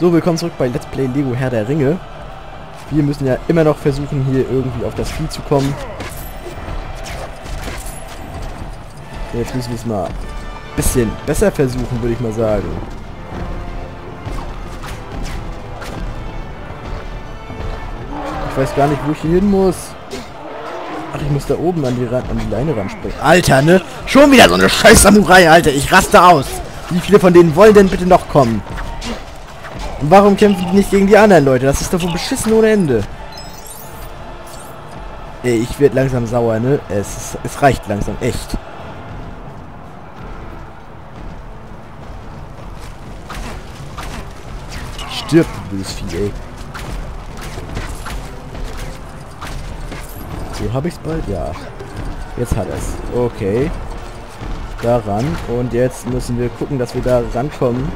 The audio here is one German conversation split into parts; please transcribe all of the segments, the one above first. So, willkommen zurück bei Let's Play Lego Herr der Ringe. Wir müssen ja immer noch versuchen, hier irgendwie auf das Vieh zu kommen. Jetzt müssen wir es mal ein bisschen besser versuchen, würde ich mal sagen. Ich weiß gar nicht, wo ich hier hin muss. Ach, ich muss da oben an die Leine ran springen. Alter, ne? Schon wieder so eine scheiß Samurai, Alter. Ich raste aus. Wie viele von denen wollen denn bitte noch kommen? Und warum kämpfen die nicht gegen die anderen Leute? Das ist doch wohl beschissen ohne Ende. Ey, ich werde langsam sauer, ne? Es reicht langsam, echt. Stirb, du blödes Vieh, ey. So, hab ich's bald? Ja. Jetzt hat er's. Okay. Daran. Und jetzt müssen wir gucken, dass wir da rankommen.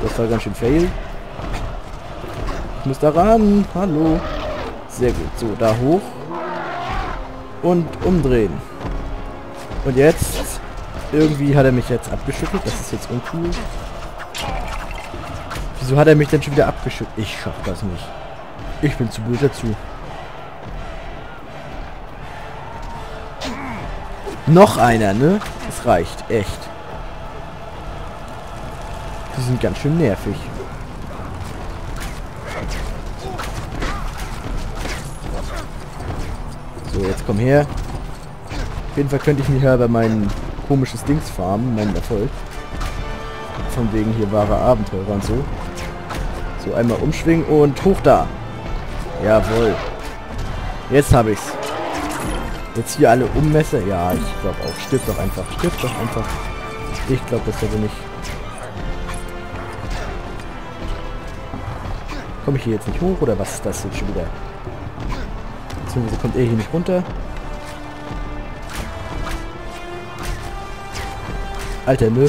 Das war ganz schön fail. Ich muss da ran. Hallo. Sehr gut. So, da hoch. Und umdrehen. Und jetzt. Irgendwie hat er mich jetzt abgeschüttelt. Das ist jetzt uncool. Wieso hat er mich denn schon wieder abgeschüttelt? Ich schaff das nicht. Ich bin zu blöd dazu. Noch einer, ne? Es reicht, echt. Die sind ganz schön nervig. So, jetzt komm her. Auf jeden Fall könnte ich mich ja bei meinem komisches Dings farmen, meinem Erfolg. Von wegen hier wahre Abenteurer und so. So, einmal umschwingen und hoch da. Jawohl. Jetzt habe ich's. Jetzt hier alle ummesse. Ja, ich glaube auch. Stirb doch einfach. Stirb doch einfach. Ich glaube das also nicht. Komme ich hier jetzt nicht hoch oder was ist das jetzt schon wieder? Beziehungsweise kommt er hier nicht runter. Alter, nö.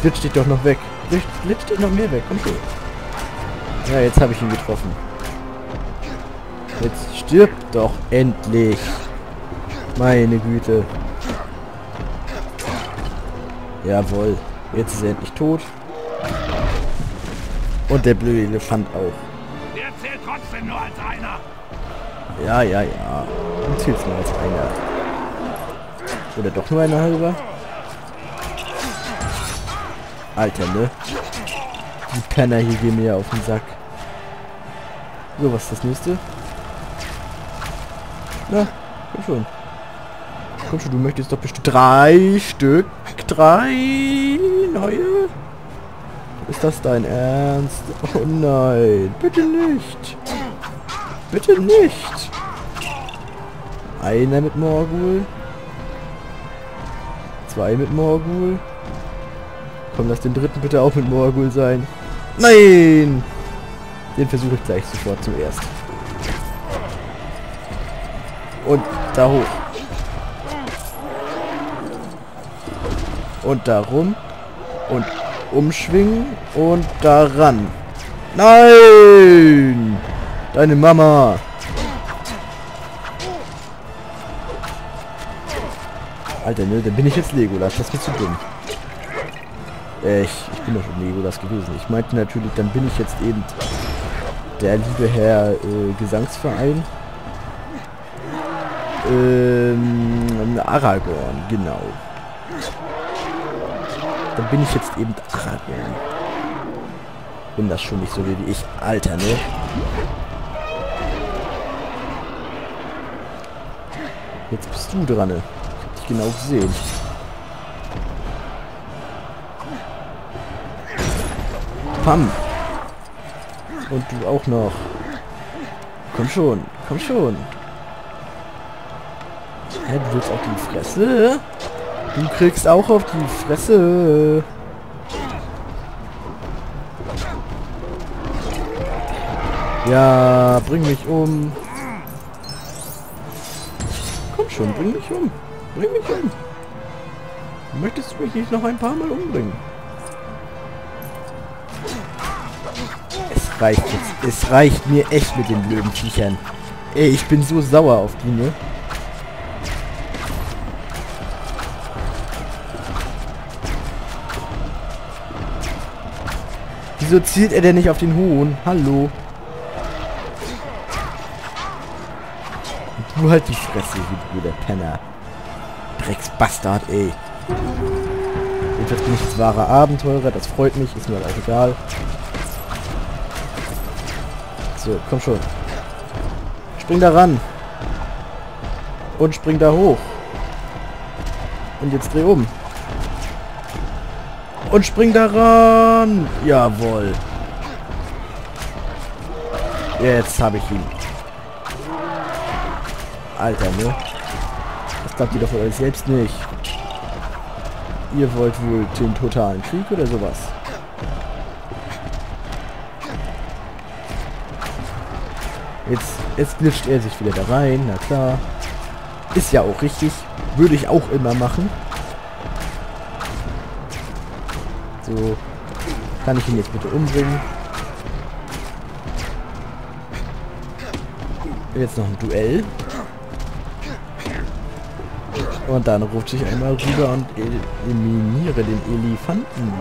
Glitsch dich doch noch weg. Glitsch dich noch mehr weg. Komm schon. Ja, jetzt habe ich ihn getroffen. Jetzt stirb doch endlich. Meine Güte. Jawohl. Jetzt ist er endlich tot. Und der blöde Elefant auch. Der zählt trotzdem nur als einer. Ja, ja, ja. Du zählst nur als einer. Oder doch nur einer halber? Alter, ne? Die Penner hier gehen mir auf den Sack. So, was ist das nächste? Na, komm schon. Komm schon, du möchtest doch bestimmt 3 Stück, 3 neue. Ist das dein Ernst? Oh nein, bitte nicht. Bitte nicht. Einer mit Morgul. 2 mit Morgul. Komm, lass den dritten bitte auch mit Morgul sein. Nein! Den versuche ich gleich sofort zuerst. Und da hoch. Und darum. Und umschwingen. Und daran. Nein! Deine Mama! Alter, ne? Dann bin ich jetzt Legolas. Das wird zu dumm. Ich bin doch schon Legolas gewesen. Ich meinte natürlich, dann bin ich jetzt eben der liebe Herr Gesangsverein. Aragorn, genau. Dann bin ich jetzt eben Aragorn. Bin das schon nicht so wie ich. Alter, ne? Jetzt bist du dran, ne? Ich hab dich genau gesehen. Pam! Und du auch noch. Komm schon, komm schon. Hä, du willst auch die Fresse? Du kriegst auch auf die Fresse. Ja, bring mich um. Komm schon, bring mich um. Bring mich um. Möchtest du mich nicht noch ein paar Mal umbringen? Es reicht jetzt. Es reicht mir echt mit den blöden Viechern. Ey, ich bin so sauer auf die, ne? Wieso zielt er denn nicht auf den Hohen? Hallo. Und du halt die Fresse, du blöder Penner. Drecksbastard, ey. Jedenfalls bin ich jetzt wahrer Abenteurer, das freut mich, ist mir halt auch egal. So, komm schon. Spring da ran. Und spring da hoch. Und jetzt dreh um. Und spring da ran. Jawohl. Jetzt habe ich ihn. Alter, ne? Das glaubt ihr doch von euch selbst nicht. Ihr wollt wohl den totalen Krieg oder sowas? Jetzt glitscht er sich wieder da rein. Na klar. Ist ja auch richtig. Würde ich auch immer machen. So. Kann ich ihn jetzt bitte umbringen? Jetzt noch ein Duell. Und dann rutsche ich einmal rüber und eliminiere den Elefanten.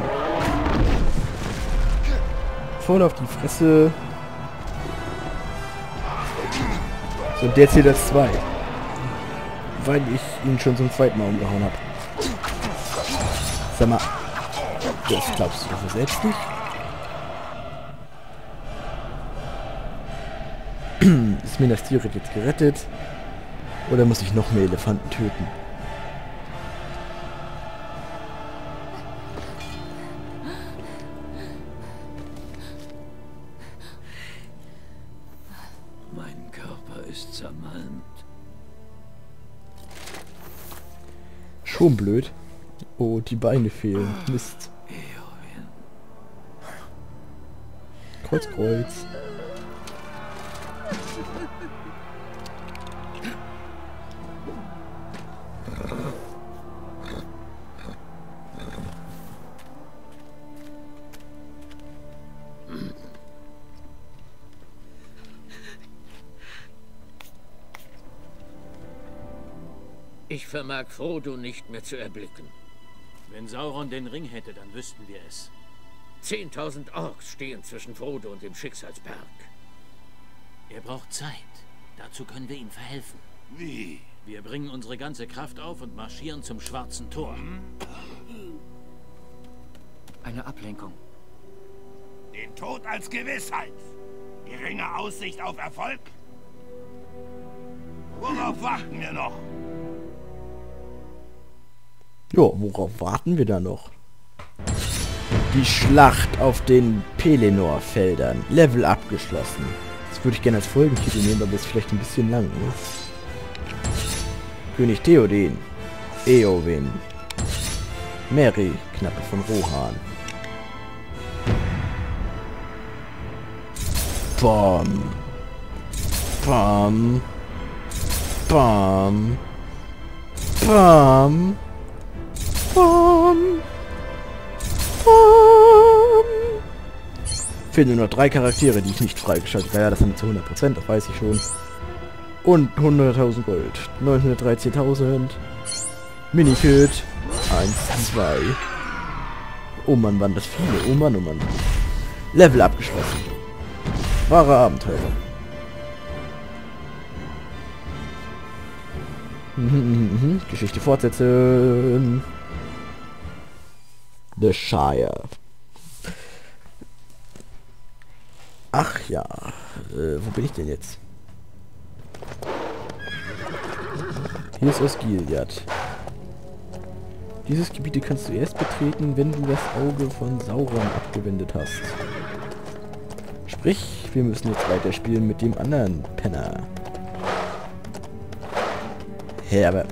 Voll auf die Fresse. So, und der zählt als zwei. Weil ich ihn schon zum zweiten Mal umgehauen habe. Sag mal, das glaubst du doch selbst nicht? Ist Minas Tirith jetzt gerettet? Oder muss ich noch mehr Elefanten töten? Mein Körper ist zermalmt. Schon blöd. Oh, die Beine fehlen. Mist. Eowyn. Kreuz, Kreuz. Ich vermag Frodo nicht mehr zu erblicken. Wenn Sauron den Ring hätte, dann wüssten wir es. 10.000 Orks stehen zwischen Frodo und dem Schicksalsberg. Er braucht Zeit. Dazu können wir ihm verhelfen. Wie? Wir bringen unsere ganze Kraft auf und marschieren zum Schwarzen Tor. Eine Ablenkung. Den Tod als Gewissheit. Geringe Aussicht auf Erfolg. Worauf warten wir noch? Ja, worauf warten wir da noch? Die Schlacht auf den Pelennor-Feldern. Level abgeschlossen. Das würde ich gerne als Folgentitel nehmen, aber ist vielleicht ein bisschen lang, ne? König Theoden. Eowyn. Merry, Knappe von Rohan. Bam. Bam. Bam. Bam. Fehlen nur noch 3 Charaktere, die ich nicht freigeschaltet habe. Ja, das haben wir zu 100%, das weiß ich schon. Und 100.000 Gold. 913.000. Minikit. 1, 2. Oh Mann, waren das viele. Oh Mann, oh Mann. Level abgeschlossen. Wahre Abenteuer. Geschichte fortsetzen. The Shire. Ach ja. Wo bin ich denn jetzt? Hier ist Osgiliath. Dieses Gebiet kannst du erst betreten, wenn du das Auge von Sauron abgewendet hast. Sprich, wir müssen jetzt weiterspielen mit dem anderen Penner. Hä, aber...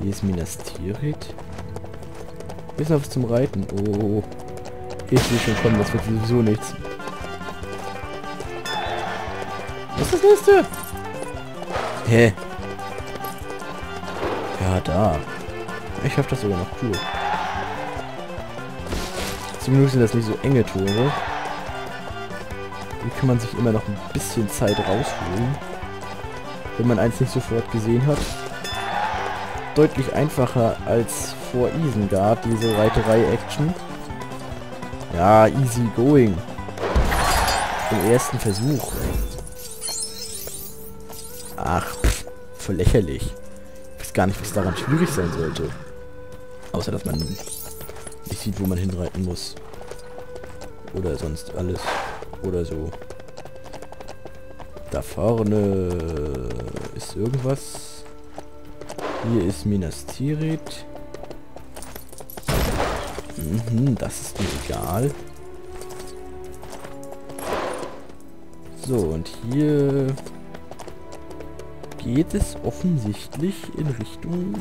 Hier ist Minas Tirith. Hier ist noch was zum Reiten. Oh. Ich sehe schon kommen, das wird sowieso nichts. Was ist das nächste? Hä? Ja, da. Ich hoffe, das sogar noch cool. Zumindest sind das nicht so enge Tore. Hier kann man sich immer noch ein bisschen Zeit rausholen. Wenn man eins nicht sofort gesehen hat. Deutlich einfacher als vor Isengard, diese Reiterei-Action. Ja, easy going. Im ersten Versuch. Ach, pff, voll lächerlich. Ich weiß gar nicht, was daran schwierig sein sollte. Außer, dass man nicht sieht, wo man hinreiten muss. Oder sonst alles. Oder so. Da vorne ist irgendwas. Hier ist Minas Tirith. Mhm, das ist mir egal. So, und hier geht es offensichtlich in Richtung...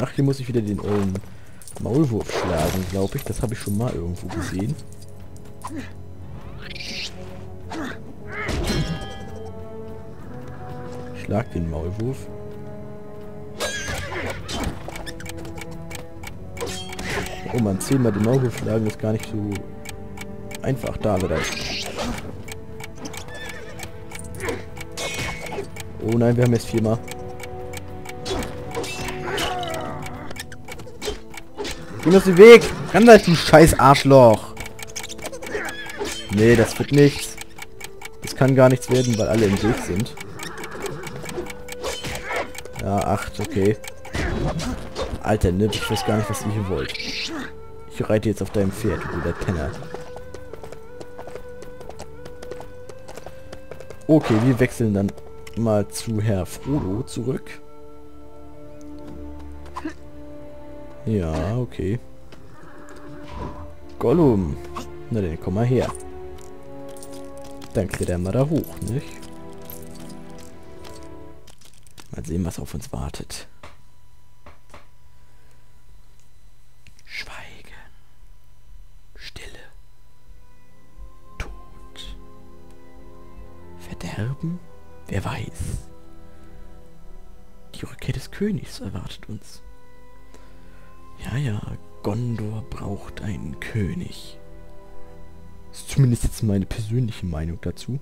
Ach, hier muss ich wieder den Maulwurf schlagen, glaube ich. Das habe ich schon mal irgendwo gesehen. Schlag den Maulwurf. Oh man, 10-mal den Maulwurf schlagen ist gar nicht so einfach da wieder. Oh nein, wir haben jetzt 4-mal. Geh aus dem Weg! Kann das, du scheiß Arschloch! Nee, das wird nichts. Das kann gar nichts werden, weil alle im Weg sind. Ja, 8, okay. Alter, ne, ich weiß gar nicht, was ihr hier wollt. Ich reite jetzt auf deinem Pferd, oder Penner. Okay, wir wechseln dann mal zu Herr Frodo zurück. Ja, okay. Gollum. Na dann, komm mal her. Dann klettern wir da hoch, nicht? Mal sehen, was auf uns wartet. Schweigen. Stille. Tod. Verderben? Wer weiß. Die Rückkehr des Königs erwartet uns. Ja, ja, Gondor braucht einen König. Ist zumindest jetzt meine persönliche Meinung dazu.